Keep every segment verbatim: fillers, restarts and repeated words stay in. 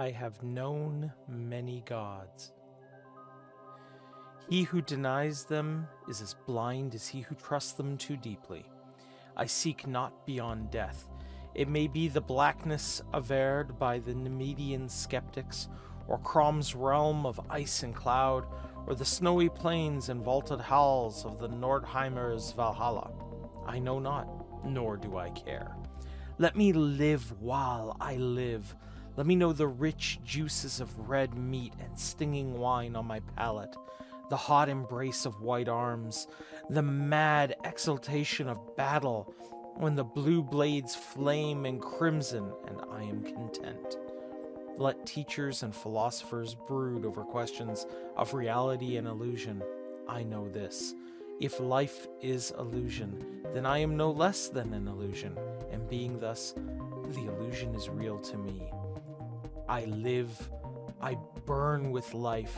I have known many gods. He who denies them is as blind as he who trusts them too deeply. I seek not beyond death. It may be the blackness averred by the Nemedian skeptics, or Crom's realm of ice and cloud, or the snowy plains and vaulted halls of the Nordheimer's Valhalla. I know not, nor do I care. Let me live while I live. Let me know the rich juices of red meat and stinging wine on my palate, the hot embrace of white arms, the mad exultation of battle, when the blue blades flame in crimson, and I am content. Let teachers and philosophers brood over questions of reality and illusion. I know this. If life is illusion, then I am no less than an illusion, and being thus, the illusion is real to me. I live, I burn with life,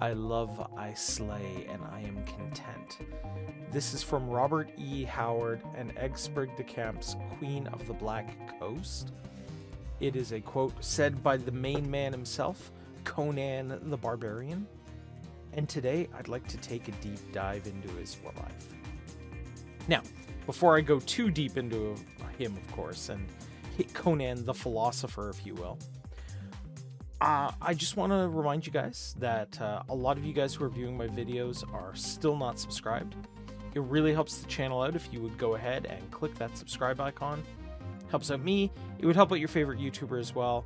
I love, I slay, and I am content. This is from Robert E. Howard and Egberg de Camp's Queen of the Black Coast. It is a quote said by the main man himself, Conan the Barbarian. And today, I'd like to take a deep dive into his life. Now, before I go too deep into him, of course, and hit Conan the philosopher, if you will, Uh, I just want to remind you guys that uh, a lot of you guys who are viewing my videos are still not subscribed. It really helps the channel out if you would go ahead and click that subscribe icon. Helps out me. It would help out your favorite YouTuber as well.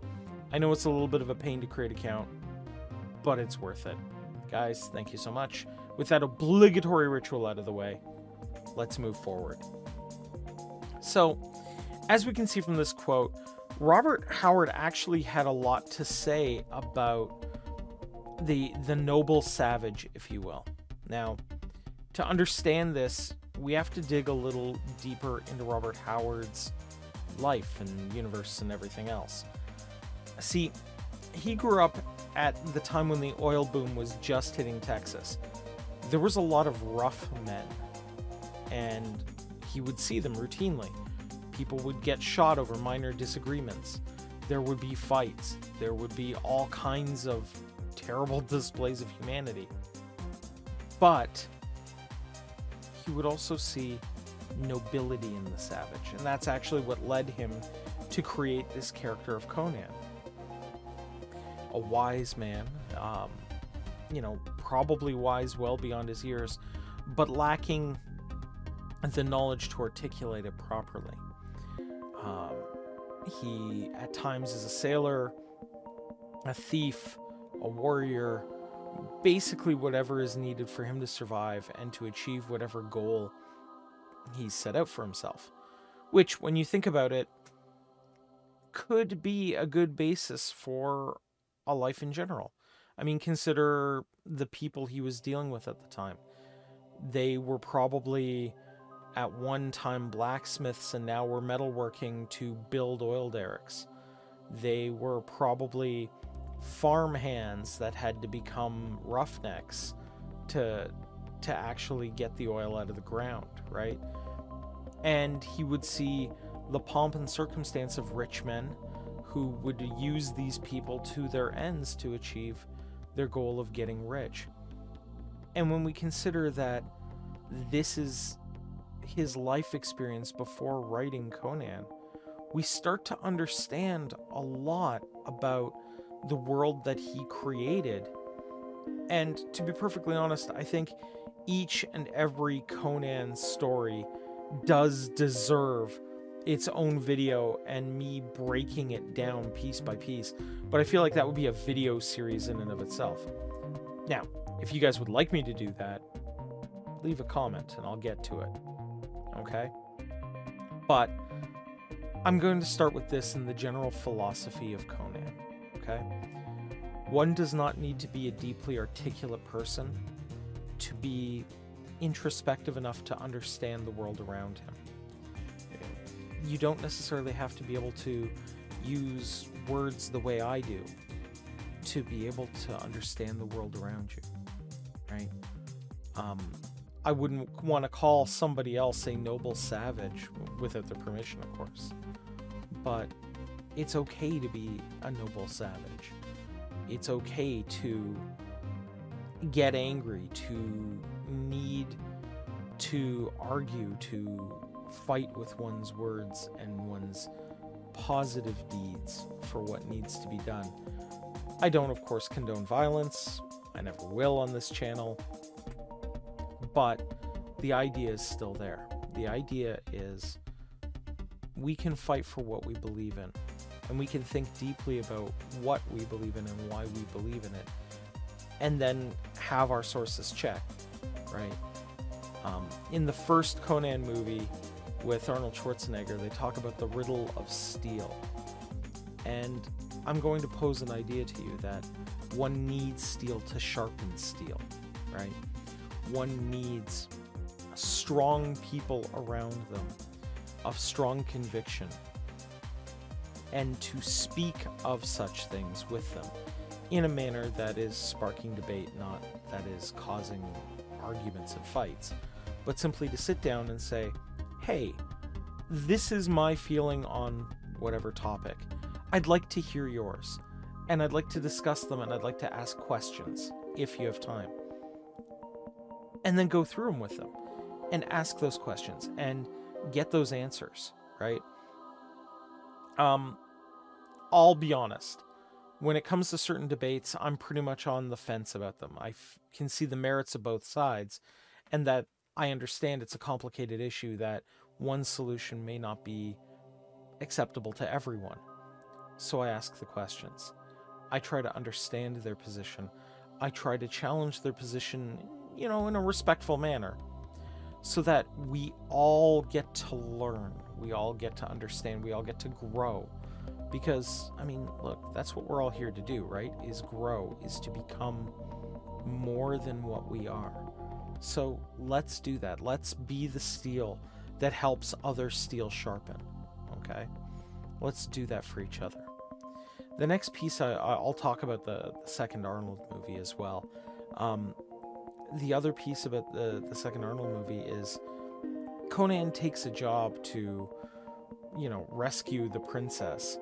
I know it's a little bit of a pain to create an account, but it's worth it. Guys, thank you so much. With that obligatory ritual out of the way, let's move forward. So, as we can see from this quote, Robert Howard actually had a lot to say about the the noble savage, if you will. Now, to understand this, we have to dig a little deeper into Robert Howard's life and universe and everything else. See, he grew up at the time when the oil boom was just hitting Texas. There was a lot of rough men, and he would see them routinely. People would get shot over minor disagreements. There would be fights. There would be all kinds of terrible displays of humanity. But he would also see nobility in the savage, and that's actually what led him to create this character of Conan. A wise man, um, you know, probably wise well beyond his years, but lacking the knowledge to articulate it properly. Um, he, at times, is a sailor, a thief, a warrior, basically whatever is needed for him to survive and to achieve whatever goal he's set out for himself. Which, when you think about it, could be a good basis for a life in general. I mean, consider the people he was dealing with at the time. They were probably at one time blacksmiths and now were metalworking to build oil derricks. They were probably farmhands that had to become roughnecks to, to actually get the oil out of the ground, right? And he would see the pomp and circumstance of rich men who would use these people to their ends to achieve their goal of getting rich. And when we consider that this is his life experience before writing Conan, we start to understand a lot about the world that he created. And to be perfectly honest, I think each and every Conan story does deserve its own video and me breaking it down piece by piece, but I feel like that would be a video series in and of itself. Now, if you guys would like me to do that, leave a comment and I'll get to it. Okay, but I'm going to start with this in the general philosophy of Conan, okay? One does not need to be a deeply articulate person to be introspective enough to understand the world around him. You don't necessarily have to be able to use words the way I do to be able to understand the world around you, right? Um... I wouldn't want to call somebody else a noble savage without their permission, of course. But It's okay to be a noble savage. It's okay to get angry, to need to argue, to fight with one's words and one's positive deeds for what needs to be done. I don't, of course, condone violence. I never will on this channel. But the idea is still there. The idea is we can fight for what we believe in, and we can think deeply about what we believe in and why we believe in it, and then have our sources checked, right? Um, in the first Conan movie with Arnold Schwarzenegger, they talk about the riddle of steel. And I'm going to pose an idea to you that one needs steel to sharpen steel, right? One needs strong people around them of strong conviction, and to speak of such things with them in a manner that is sparking debate, not that is causing arguments and fights, but simply to sit down and say, hey, this is my feeling on whatever topic. I'd like to hear yours, and I'd like to discuss them, and I'd like to ask questions if you have time. And then go through them with them and ask those questions and get those answers, right? Um, I'll be honest. When it comes to certain debates, I'm pretty much on the fence about them. I f can see the merits of both sides, and that I understand it's a complicated issue that one solution may not be acceptable to everyone. So I ask the questions. I try to understand their position. I try to challenge their position, you know, in a respectful manner, so that we all get to learn, we all get to understand, we all get to grow. Because, I mean, look, that's what we're all here to do, right? Is grow, is to become more than what we are. So let's do that. Let's be the steel that helps other steel sharpen, okay? Let's do that for each other. The next piece, I, I'll talk about the, the second Arnold movie as well. Um, the other piece about the, the second Arnold movie is Conan takes a job to, you know, rescue the princess,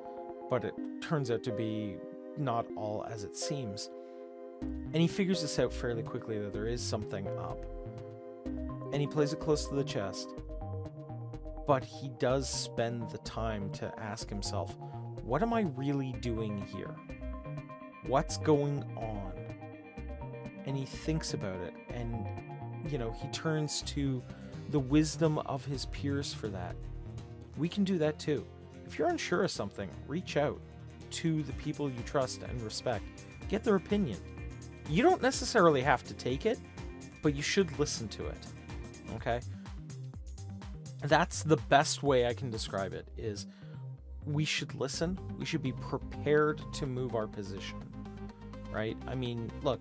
but it turns out to be not all as it seems. And he figures this out fairly quickly, that there is something up. And he plays it close to the chest, but he does spend the time to ask himself, what am I really doing here? What's going on? And he thinks about it, and, you know, he turns to the wisdom of his peers for that. We can do that too. If you're unsure of something, reach out to the people you trust and respect. Get their opinion. You don't necessarily have to take it, but you should listen to it, okay? That's the best way I can describe it, is we should listen. We should be prepared to move our position, right? I mean, look,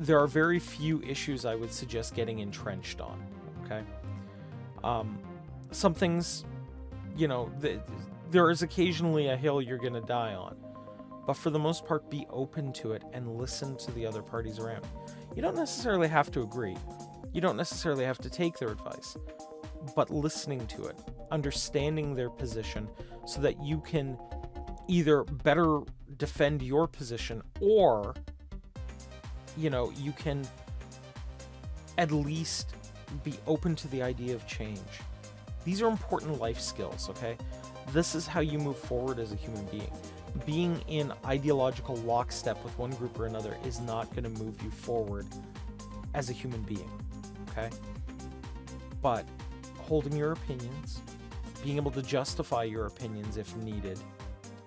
there are very few issues I would suggest getting entrenched on, okay? Um, some things, you know, th there is occasionally a hill you're going to die on. But for the most part, be open to it and listen to the other parties around. You don't necessarily have to agree. You don't necessarily have to take their advice. But listening to it, understanding their position, so that you can either better defend your position, or, you know, you can at least be open to the idea of change. These are important life skills, okay? This is how you move forward as a human being. Being in ideological lockstep with one group or another is not going to move you forward as a human being, okay? But holding your opinions, being able to justify your opinions if needed,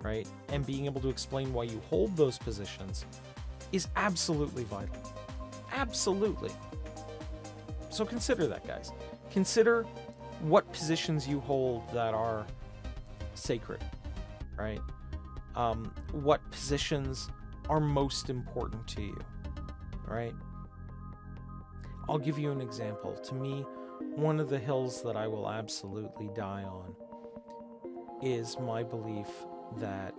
right? And being able to explain why you hold those positions is absolutely vital. Absolutely. So consider that, guys. Consider what positions you hold that are sacred, right? Um, what positions are most important to you, right? I'll give you an example. To me, one of the hills that I will absolutely die on is my belief that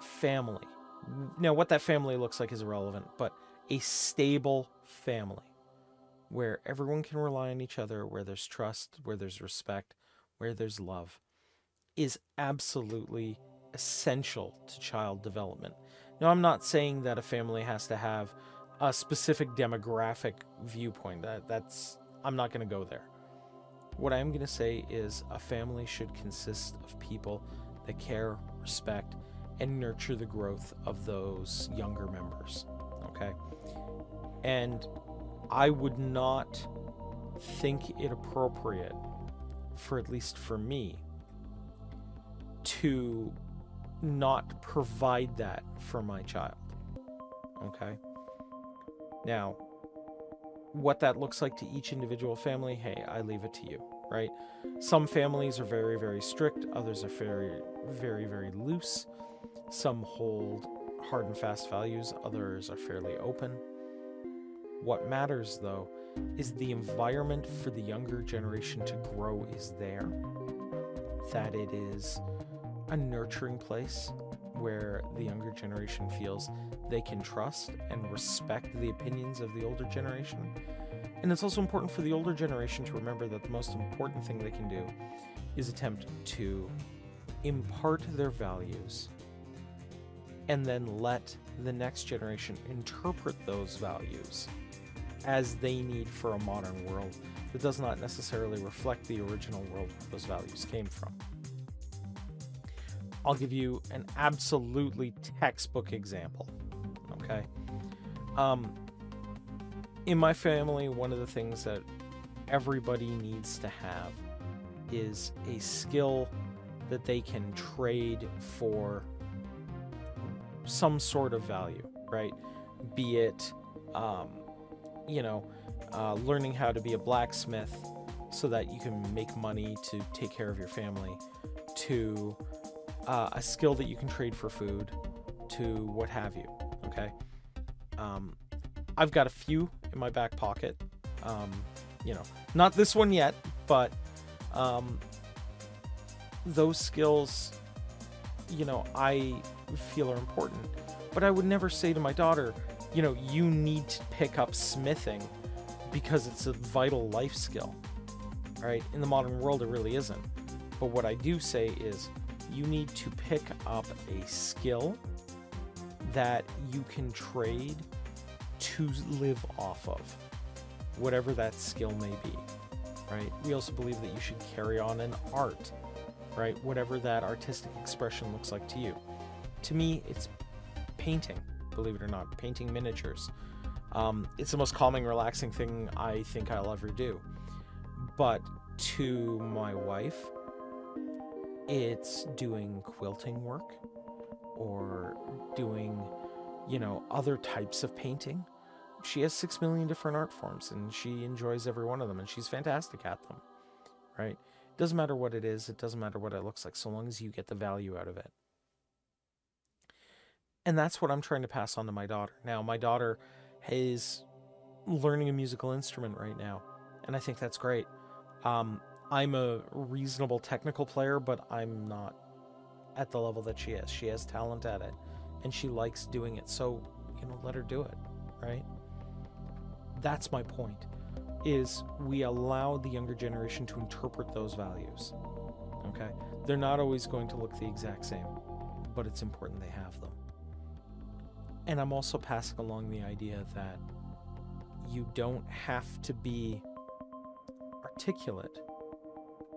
family, now, what that family looks like is irrelevant, but a stable family where everyone can rely on each other, where there's trust, where there's respect, where there's love, is absolutely essential to child development. Now, I'm not saying that a family has to have a specific demographic viewpoint. That, that's, I'm not going to go there. What I'm going to say is a family should consist of people that care, respect, and nurture the growth of those younger members, okay? And I would not think it appropriate, for at least for me, to not provide that for my child, okay? Now, what that looks like to each individual family, hey, I leave it to you, right? Some families are very, very strict. Others are very, very, very loose. Some hold hard and fast values. Others are fairly open. What matters, though, is the environment for the younger generation to grow is there. That it is a nurturing place where the younger generation feels they can trust and respect the opinions of the older generation. And it's also important for the older generation to remember that the most important thing they can do is attempt to impart their values and then let the next generation interpret those values as they need for a modern world that does not necessarily reflect the original world those values came from. I'll give you an absolutely textbook example, okay? Um, in my family, one of the things that everybody needs to have is a skill that they can trade for some sort of value, right? Be it, um, you know, uh, learning how to be a blacksmith so that you can make money to take care of your family, to... Uh, a skill that you can trade for food, to what have you, okay? Um, I've got a few in my back pocket. Um, you know, not this one yet, but um, those skills, you know, I feel are important. But I would never say to my daughter, you know, you need to pick up smithing because it's a vital life skill, all right? In the modern world, it really isn't. But what I do say is, you need to pick up a skill that you can trade to live off of, whatever that skill may be, right? We also believe that you should carry on an art, right? Whatever that artistic expression looks like to you. To me, it's painting, believe it or not, painting miniatures. Um, it's the most calming, relaxing thing I think I'll ever do. But to my wife, it's doing quilting work or doing, you know, other types of painting. She has six million different art forms and she enjoys every one of them and she's fantastic at them, right? It doesn't matter what it is. It doesn't matter what it looks like, so long as you get the value out of it. And that's what I'm trying to pass on to my daughter. Now, my daughter is learning a musical instrument right now, and I think that's great. Um, I'm a reasonable technical player, but I'm not at the level that she is. She has talent at it, and she likes doing it, so, you know, let her do it, right? That's my point, is we allow the younger generation to interpret those values, okay? They're not always going to look the exact same, but it's important they have them. And I'm also passing along the idea that you don't have to be articulate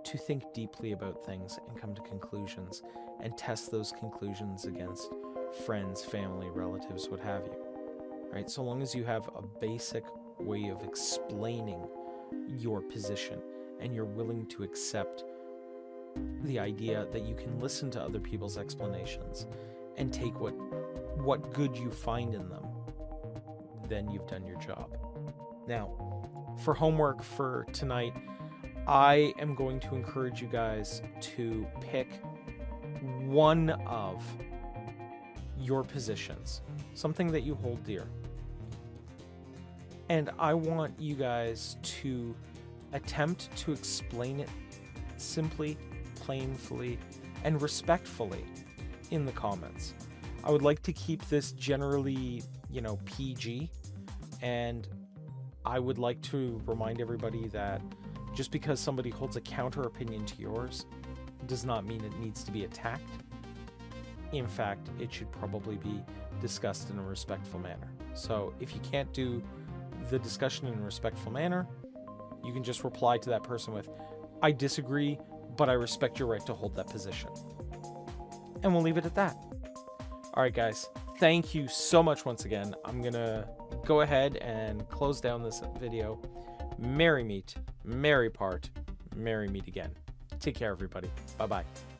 to think deeply about things and come to conclusions and test those conclusions against friends, family, relatives, what have you, right? So long as you have a basic way of explaining your position and you're willing to accept the idea that you can listen to other people's explanations and take what, what good you find in them, then you've done your job. Now, for homework for tonight, I am going to encourage you guys to pick one of your positions, something that you hold dear. And I want you guys to attempt to explain it simply, plainly, and respectfully in the comments. I would like to keep this generally, you know, P G, and I would like to remind everybody that just because somebody holds a counter opinion to yours does not mean it needs to be attacked. In fact, it should probably be discussed in a respectful manner. So if you can't do the discussion in a respectful manner, you can just reply to that person with, I disagree, but I respect your right to hold that position. And we'll leave it at that. All right, guys, thank you so much once again. I'm going to go ahead and close down this video. Merry meet, merry part, merry meet again. Take care, everybody. Bye-bye.